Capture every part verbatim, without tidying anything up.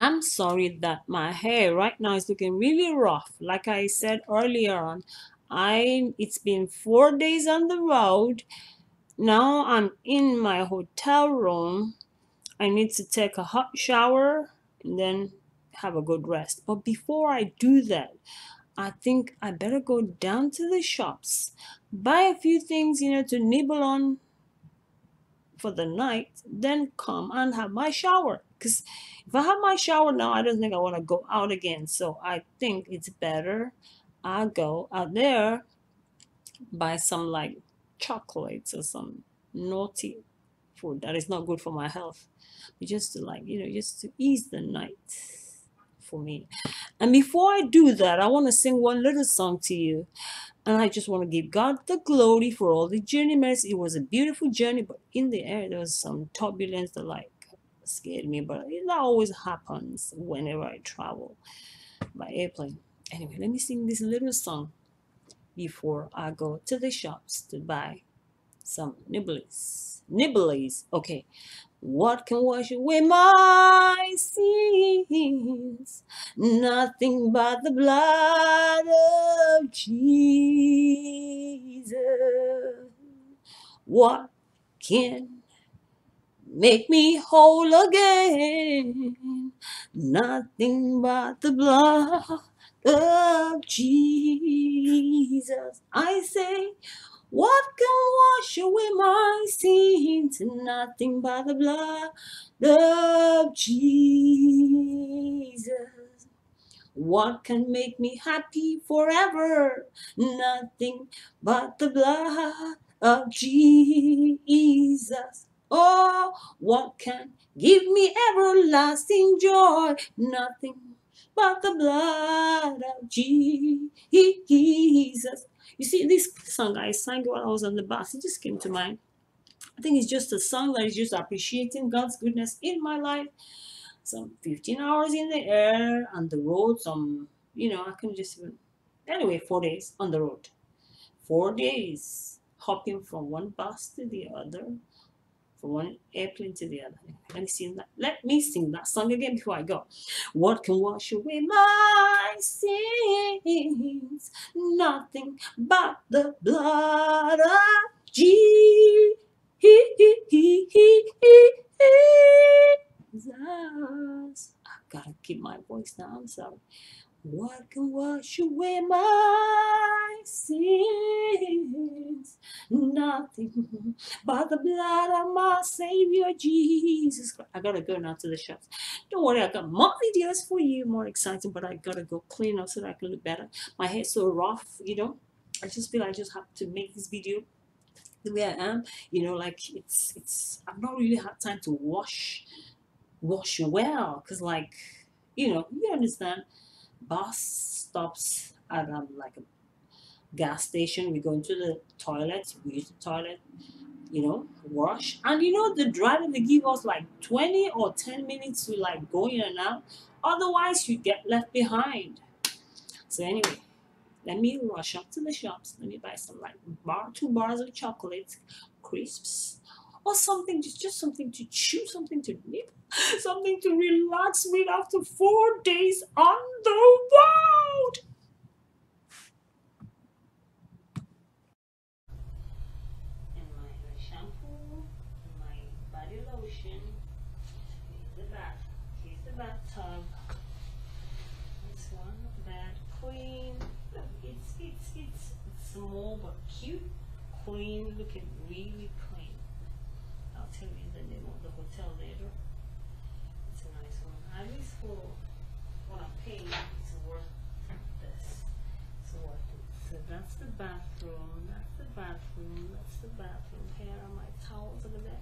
I'm sorry that my hair right now is looking really rough. Like I said earlier on, I it's been four days on the road. Now I'm in my hotel room. I need to take a hot shower and then have a good rest. But before I do that, I think I better go down to the shops, buy a few things, you know, to nibble on for the night, then come and have my shower. Because if I have my shower now, I don't think I want to go out again. So I think it's better I go out there, buy some like chocolates or some naughty food that is not good for my health, but just to like, you know, just to ease the night for me. And before I do that, I want to sing one little song to you. And I just want to give God the glory for all the journey mercy. It was a beautiful journey, but in the air there was some turbulence that like scared me, but that always happens whenever I travel by airplane. Anyway, let me sing this little song before I go to the shops to buy some nibbles. Nibbles. Okay. What can wash away my sins? Nothing but the blood of Jesus. What can make me whole again? Nothing but the blood of Jesus. I say, what can wash away my sins? Nothing but the blood of Jesus. What can make me happy forever? Nothing but the blood of Jesus. Oh, what can give me everlasting joy? Nothing but the blood of Jesus. You see, this song I sang while I was on the bus, it just came to mind. I think it's just a song that is just appreciating God's goodness in my life. Some fifteen hours in the air, on the road, some, you know, I can just, anyway, four days on the road. Four days hopping from one bus to the other, from one airplane to the other. Let me sing that. Let me sing that song again before I go. What can wash away my sins? Nothing but the blood of Jesus. I've got to keep my voice now. I'm sorry. What can wash away my sins? Nothing but the blood of my Savior Jesus Christ. I gotta go now to the shops. Don't worry, I got more videos for you, more exciting, but I gotta go clean up so that I can look better. My hair's so rough, you know. I just feel I just have to make this video the way I am, you know, like it's it's I've not really had time to wash wash well, because like, you know, you understand. Bus stops at um, like a gas station. We go into the toilet, we use the toilet, you know, wash. And you know, the driver, they give us like twenty or ten minutes to like go in and out. Otherwise, you get left behind. So anyway, let me rush up to the shops. Let me buy some like bar, two bars of chocolate, crisps, or something, just, just something to chew, something to nip, something to relax with after four days on the road. And my shampoo, my body lotion, the bath, here's the bathtub, this one, bad, clean, look, it's, it's, it's small but cute, clean, looking really clean. I'll tell you the name of the hotel later. It's a nice one. At least for what I paid, it's worth this. It's worth it. So that's the bathroom. That's the bathroom. That's the bathroom. Here are my towels over there.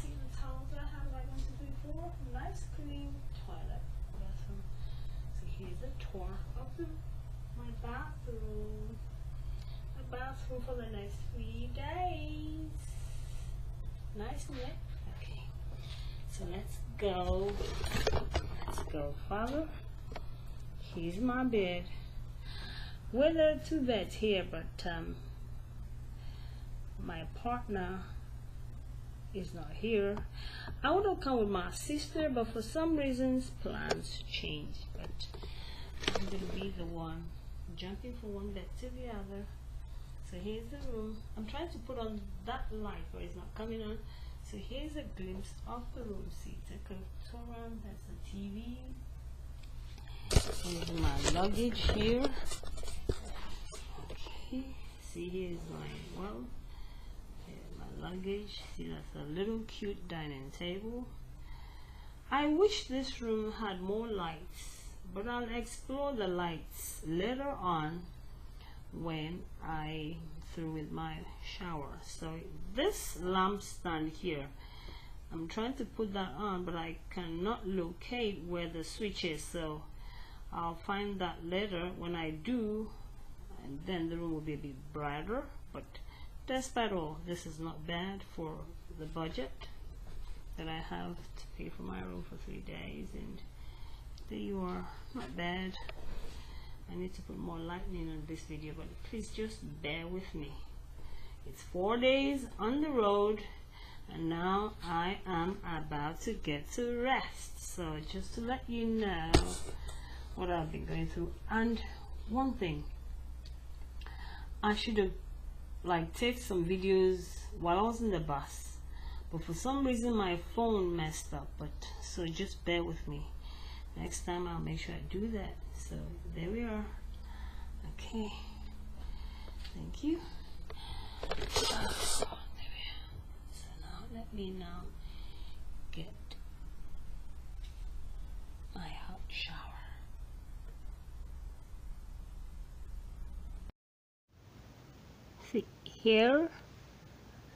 See the towels that I have like one, two, three, four. Nice clean toilet bathroom. So here's a tour of the my bathroom. My bathroom for the next three days. Nice and wet. Okay, so let's go. Let's go, Father. Here's my bed. Well, there are two beds here, but um, my partner is not here. I would have come with my sister, but for some reasons plans changed. But I'm gonna be the one jumping from one bed to the other. So here's the room. I'm trying to put on that light, but it's not coming on. So here's a glimpse of the room. See, take a turn around. That's the T V. Here's my luggage here. Okay. See, here's my well. Here's my luggage. See, that's a little cute dining table. I wish this room had more lights, but I'll explore the lights later on when I through with my shower. So this lamp stand here, I'm trying to put that on, but I cannot locate where the switch is, so I'll find that later. When I do, and then the room will be a bit brighter, but despite all, this is not bad for the budget that I have to pay for my room for three days and there you are. Not bad. I need to put more lightning on this video, but please just bear with me. It's four days on the road and now I am about to get to rest. So just to let you know what I've been going through. And one thing, I should have like take some videos while I was in the bus, but for some reason my phone messed up, but so just bear with me. Next time I'll make sure I do that. So there we are. Okay, thank you. So, there we are. So now let me now get my hot shower. See, here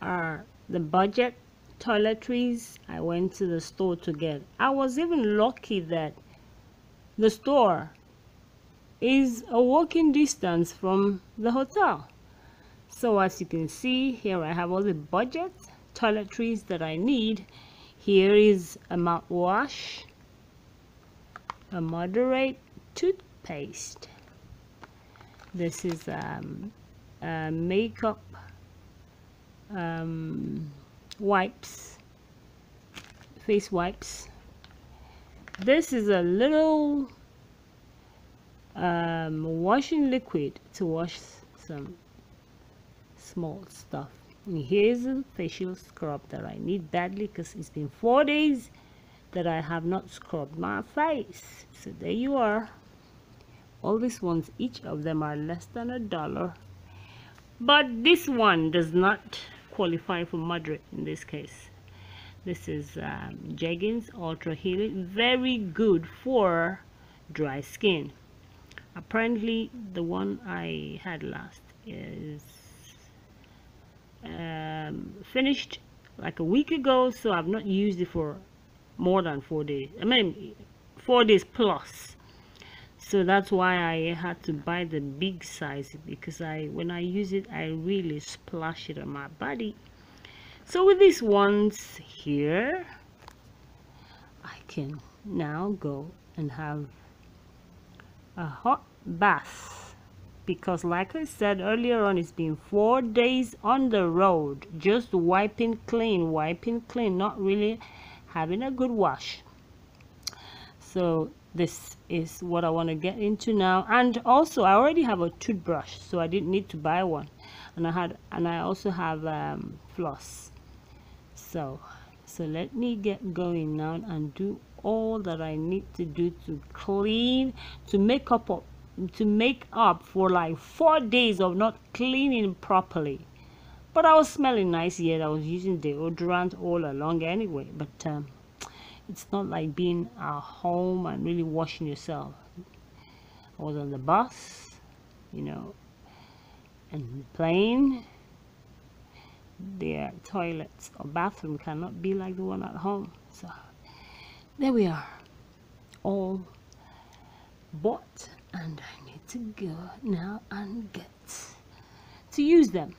are the budget toiletries I went to the store to get. I was even lucky that the store is a walking distance from the hotel. So as you can see here, I have all the budget toiletries that I need. Here is a mouthwash, a moderate toothpaste. This is um, a makeup um, wipes, face wipes. This is a little um, washing liquid to wash some small stuff. And here's a facial scrub that I need badly because it's been four days that I have not scrubbed my face. So there you are. All these ones, each of them are less than a dollar. But this one does not qualify for moderate in this case. This is um, Jergens Ultra Healing, very good for dry skin. Apparently the one I had last is um, finished like a week ago, so I've not used it for more than four days. I mean four days plus. So that's why I had to buy the big size, because I when I use it I really splash it on my body. So with these ones here, I can now go and have a hot bath, because like I said earlier on, it's been four days on the road, just wiping clean, wiping clean, not really having a good wash. So this is what I want to get into now. And also I already have a toothbrush, so I didn't need to buy one, and I had and I also have um, floss. So, so let me get going now and do all that I need to do to clean, to make up, to make up for like four days of not cleaning properly. But I was smelling nice, yet I was using deodorant all along anyway. But um, it's not like being at home and really washing yourself. I was on the bus, you know, and the plane. Their toilets or bathroom cannot be like the one at home. So there we are, all bought, and I need to go now and get to use them.